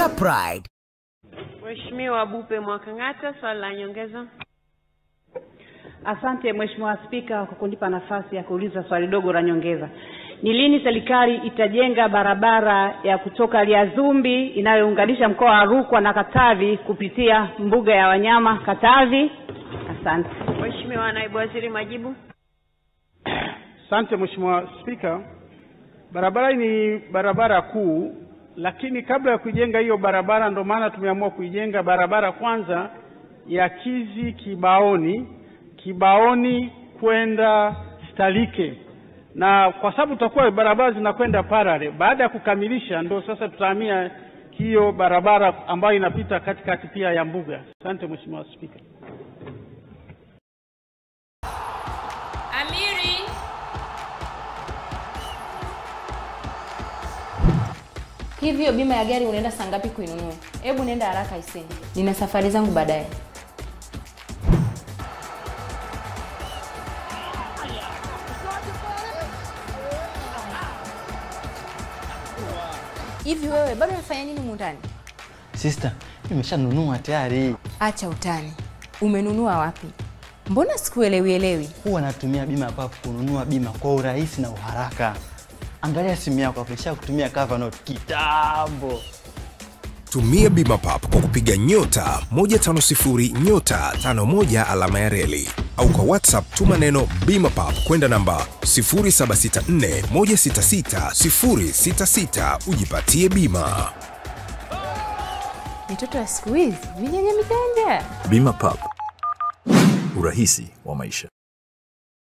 your pride. Mheshimiwa Bupe Mwakang'ata, swali la nyongeza. Asante Mheshimiwa Spika kwa kunipa nafasi ya kuuliza swali dogo la nyongeza. Ni lini serikali itajenga barabara ya kutoka Liazumbi inayounganisha mkoa wa Rukwa na Katavi kupitia mbuga ya wanyama Katavi? Asante. Mheshimiwa Naibu Waziri, majibu. Asante Mheshimiwa Spika. Barabara ni barabara kuu, lakini kabla ya kujenga hiyo barabara, ndio maana tumeamua kuijenga barabara kwanza ya Kizi Kibaoni kwenda Stalike. Na kwa sababu tutakuwa barabara zinakwenda parallel, baada ya kukamilisha ndio sasa tutahamia hiyo barabara ambayo inapita katikati pia ya mbuga. Asante Mheshimiwa Spika. Amiri. Hivyo bima ya gari unaenda saa ngapi kuinunua? Hebu nenda haraka iseni. Nina safari zangu baadaye. Hivi wewe bado unafanya nini mundani? Sister, nimeshanunua tayari. Acha utani. Umenunua wapi? Mbona sikuelewi? Huwa natumia bima hapa kununua bima kwa urahisi na uharaka. Angalia simu yako kisha kutumia cover note kitambo. Tumia bima pap kwa kupiga *150*51 au kwa WhatsApp tuma neno bima pap kwenda namba 0764166066 ujipatie bima. Mtoto wa squeeze, vijana mtende. Bima pap. Urahisi wa maisha.